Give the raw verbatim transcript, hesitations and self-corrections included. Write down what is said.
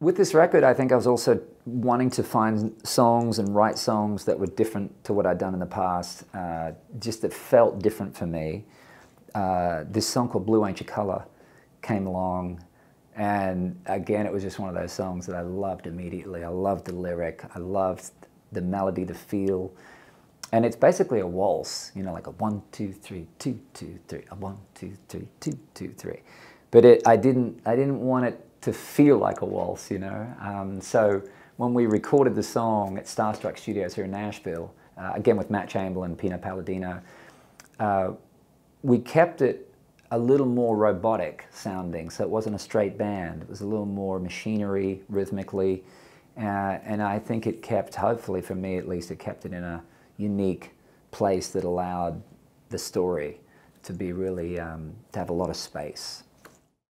With this record, I think I was also wanting to find songs and write songs that were different to what I'd done in the past, uh, just that felt different for me. Uh, this song called Blue Ain't Your Color came along, and again, it was just one of those songs that I loved immediately. I loved the lyric, I loved the melody, the feel, and it's basically a waltz, you know, like a one, two, three, two, two, three, a one, two, three, two, two, three. But it, I didn't, I didn't want it to feel like a waltz, you know. Um, so when we recorded the song at Starstruck Studios here in Nashville, uh, again with Matt Chamberlain, Pino Palladino, uh, we kept it a little more robotic sounding, so it wasn't a straight band. It was a little more machinery rhythmically, uh, and I think it kept, hopefully for me at least, it kept it in a unique place that allowed the story to be really, um, to have a lot of space.